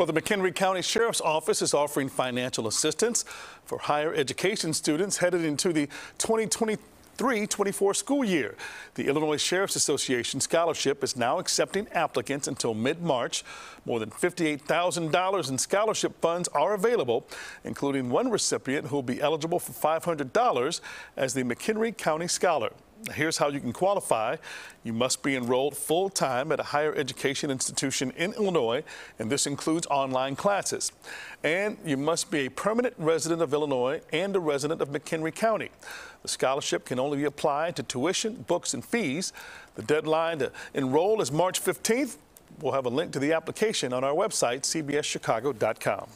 Well, the McHenry County Sheriff's Office is offering financial assistance for higher education students headed into the 2023-24 school year. The Illinois Sheriff's Association scholarship is now accepting applicants until mid-March. More than $58,000 in scholarship funds are available, including one recipient who will be eligible for $500 as the McHenry County Scholar. Here's how you can qualify. You must be enrolled full-time at a higher education institution in Illinois, and this includes online classes. And you must be a permanent resident of Illinois and a resident of McHenry County. The scholarship can only be applied to tuition, books, and fees. The deadline to enroll is March 15th. We'll have a link to the application on our website, CBSChicago.com.